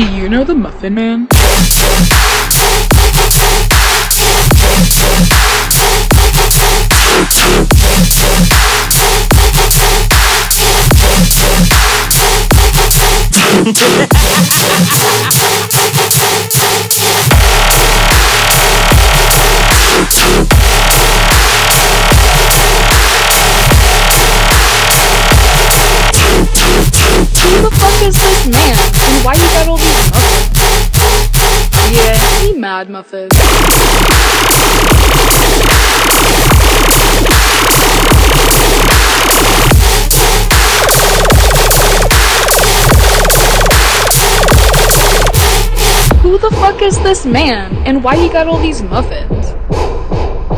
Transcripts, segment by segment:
Do you know the Muffin Man? Why you got all these muffins? Yeah, he mad muffins. Who the fuck is this man? And why he got all these muffins?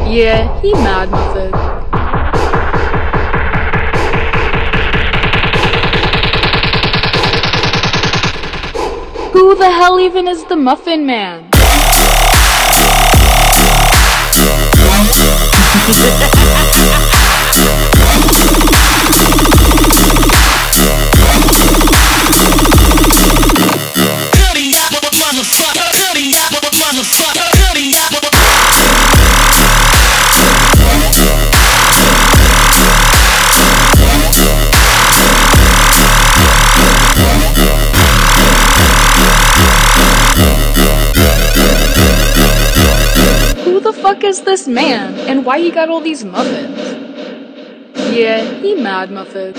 Yeah, he mad muffins. Who the hell even is the Muffin Man? Who the fuck is this man? And why he got all these muffins? Yeah, he mad muffins.